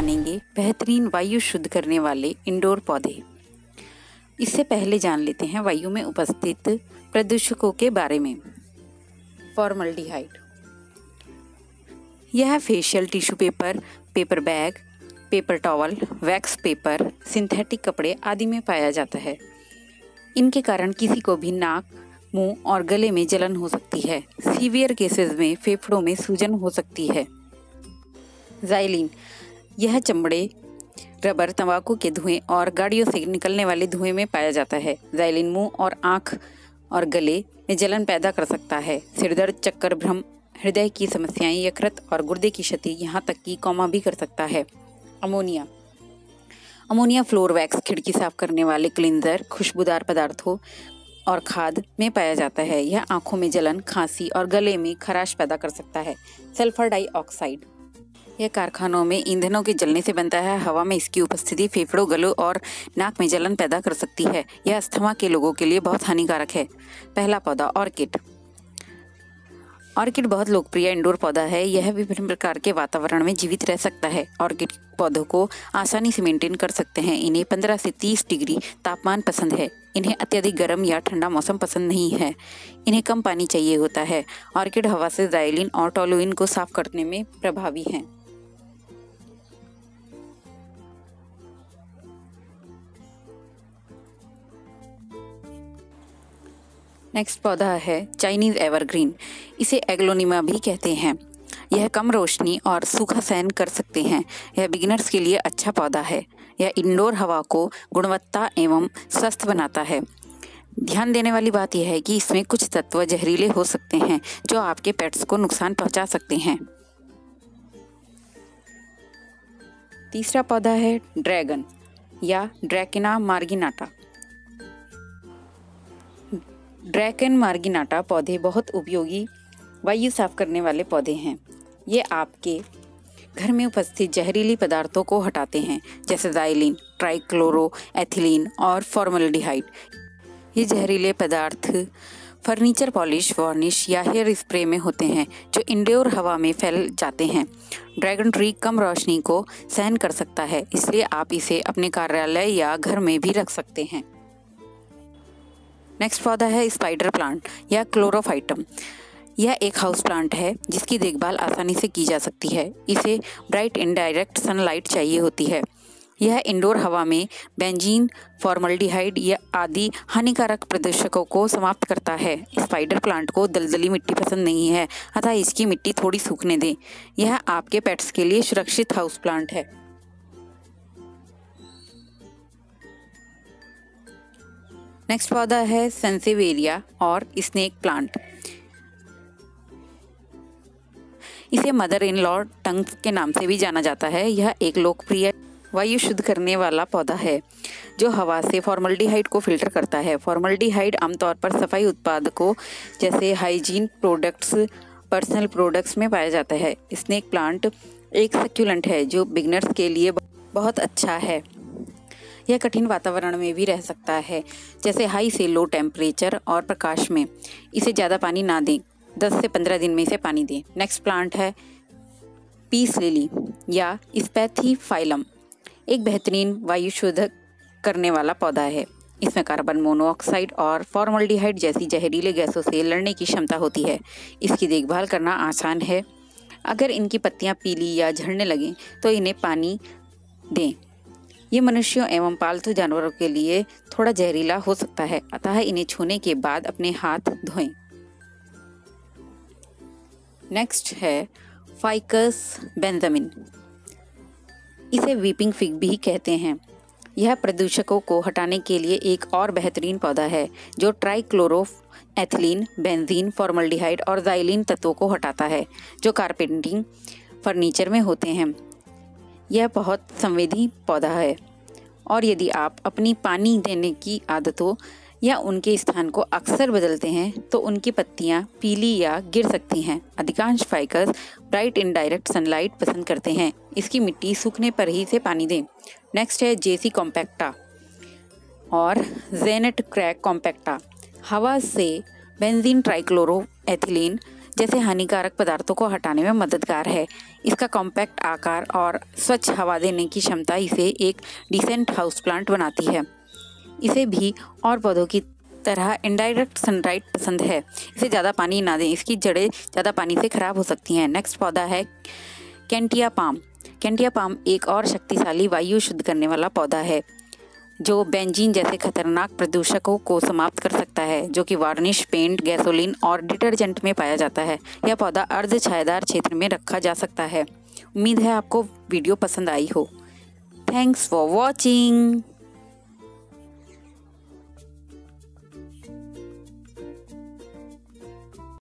जानेंगे बेहतरीन वायु शुद्ध करने वाले इंडोर पौधे। इससे पहले जान लेते हैं वायु में उपस्थित प्रदूषकों के बारे में। फॉर्मल्डिहाइड, यह facial tissue paper, paper bag, paper towel, wax paper, synthetic कपड़े आदि में पाया जाता है। इनके कारण किसी को भी नाक, मुंह और गले में जलन हो सकती है। सीवियर केसेस में फेफड़ों में सूजन हो सकती है। जाइलिन, यह चमड़े, रबर, तंबाकू के धुएं और गाड़ियों से निकलने वाले धुएं में पाया जाता है। जाइलिन मुंह और आँख और गले में जलन पैदा कर सकता है। सिरदर्द, चक्कर, भ्रम, हृदय की समस्याएं, यकृत और गुर्दे की क्षति, यहाँ तक कि कोमा भी कर सकता है। अमोनिया, अमोनिया फ्लोर वैक्स, खिड़की साफ करने वाले क्लिंजर, खुशबूदार पदार्थों और खाद में पाया जाता है। यह आंखों में जलन, खांसी और गले में खराश पैदा कर सकता है। सल्फर डाइऑक्साइड, यह कारखानों में ईंधनों के जलने से बनता है। हवा में इसकी उपस्थिति फेफड़ों, गलों और नाक में जलन पैदा कर सकती है। यह अस्थमा के लोगों के लिए बहुत हानिकारक है। पहला पौधा ऑर्किड। ऑर्किड बहुत लोकप्रिय इंडोर पौधा है। यह विभिन्न प्रकार के वातावरण में जीवित रह सकता है। ऑर्किड पौधों को आसानी से मेंटेन कर सकते हैं। इन्हें 15 से 30 डिग्री तापमान पसंद है। इन्हें अत्यधिक गर्म या ठंडा मौसम पसंद नहीं है। इन्हें कम पानी चाहिए होता है। ऑर्किड हवा से जाइलिन और टोलुइन को साफ करने में प्रभावी हैं। नेक्स्ट पौधा है चाइनीज़ एवरग्रीन। इसे एग्लोनिमा भी कहते हैं। यह कम रोशनी और सूखा सहन कर सकते हैं। यह बिगिनर्स के लिए अच्छा पौधा है। यह इंडोर हवा को गुणवत्ता एवं स्वस्थ बनाता है। ध्यान देने वाली बात यह है कि इसमें कुछ तत्व जहरीले हो सकते हैं जो आपके पेट्स को नुकसान पहुंचा सकते हैं। तीसरा पौधा है ड्रैगन या ड्रैकेना मार्गिनाटा। ड्रैकेन मार्गिनाटा पौधे बहुत उपयोगी वायु साफ करने वाले पौधे हैं। ये आपके घर में उपस्थित जहरीली पदार्थों को हटाते हैं, जैसे जाइलिन, ट्राइक्लोरोएथिलीन और फॉर्मल्डिहाइड। ये जहरीले पदार्थ फर्नीचर पॉलिश, वार्निश या हेयर स्प्रे में होते हैं, जो इंडोर हवा में फैल जाते हैं। ड्रैगन ट्री कम रोशनी को सहन कर सकता है, इसलिए आप इसे अपने कार्यालय या घर में भी रख सकते हैं। नेक्स्ट पौधा है स्पाइडर प्लांट या क्लोरोफाइटम। यह एक हाउस प्लांट है जिसकी देखभाल आसानी से की जा सकती है। इसे ब्राइट एंड डायरेक्ट सनलाइट चाहिए होती है। यह इंडोर हवा में बेंजीन, फॉर्मल्डिहाइड या आदि हानिकारक प्रदूषकों को समाप्त करता है। स्पाइडर प्लांट को दलदली मिट्टी पसंद नहीं है, अतः इसकी मिट्टी थोड़ी सूखने दें। यह आपके पेट्स के लिए सुरक्षित हाउस प्लांट है। नेक्स्ट पौधा है सेंसेवेरिया और स्नेक प्लांट। इसे मदर इन लॉ टंग के नाम से भी जाना जाता है। यह एक लोकप्रिय वायु शुद्ध करने वाला पौधा है जो हवा से फॉर्मल्डिहाइड को फिल्टर करता है। फॉर्मल्डिहाइड आमतौर पर सफाई उत्पादकों जैसे हाइजीन प्रोडक्ट्स, पर्सनल प्रोडक्ट्स में पाया जाता है। स्नेक प्लांट एक सक्यूलेंट है जो बिगनर्स के लिए बहुत अच्छा है। यह कठिन वातावरण में भी रह सकता है, जैसे हाई से लो टेम्परेचर और प्रकाश में। इसे ज़्यादा पानी ना दें, 10 से 15 दिन में इसे पानी दें। नेक्स्ट प्लांट है पीस लिली या स्पैथिफाइलम। एक बेहतरीन वायु शुद्ध करने वाला पौधा है। इसमें कार्बन मोनोऑक्साइड और फॉर्मल्डिहाइड जैसी जहरीले गैसों से लड़ने की क्षमता होती है। इसकी देखभाल करना आसान है। अगर इनकी पत्तियाँ पीली या झड़ने लगें तो इन्हें पानी दें। ये मनुष्यों एवं पालतू जानवरों के लिए थोड़ा जहरीला हो सकता है, अतः इन्हें छूने के बाद अपने हाथ धोएं। नेक्स्ट है फाइकस बेंजामिन। इसे वीपिंग फिग भी कहते हैं। यह प्रदूषकों को हटाने के लिए एक और बेहतरीन पौधा है जो ट्राइक्लोरोएथिलीन, बेंजीन, फॉर्मल्डिहाइड और जाइलिन तत्वों को हटाता है जो कारपेंटिंग, फर्नीचर में होते हैं। यह बहुत संवेदी पौधा है और यदि आप अपनी पानी देने की आदतों या उनके स्थान को अक्सर बदलते हैं तो उनकी पत्तियां पीली या गिर सकती हैं। अधिकांश फाइकस ब्राइट इनडायरेक्ट सनलाइट पसंद करते हैं। इसकी मिट्टी सूखने पर ही से पानी दें। नेक्स्ट है जेसी कॉम्पैक्टा और जेनेट क्रैक कॉम्पैक्टा। हवा से बेंजीन, ट्राइक्लोरोएथिलीन, जैसे हानिकारक पदार्थों को हटाने में मददगार है। इसका कॉम्पैक्ट आकार और स्वच्छ हवा देने की क्षमता इसे एक डिसेंट हाउस प्लांट बनाती है। इसे भी और पौधों की तरह इनडायरेक्ट सनलाइट पसंद है। इसे ज़्यादा पानी ना दें, इसकी जड़ें ज़्यादा पानी से खराब हो सकती हैं। नेक्स्ट पौधा है कैंटिया पाम। कैंटिया पाम एक और शक्तिशाली वायु शुद्ध करने वाला पौधा है जो बेंजीन जैसे खतरनाक प्रदूषकों को समाप्त कर सकता है, जो कि वार्निश, पेंट, गैसोलीन और डिटर्जेंट में पाया जाता है। यह पौधा अर्ध छायादार क्षेत्र में रखा जा सकता है। उम्मीद है आपको वीडियो पसंद आई हो। Thanks for watching.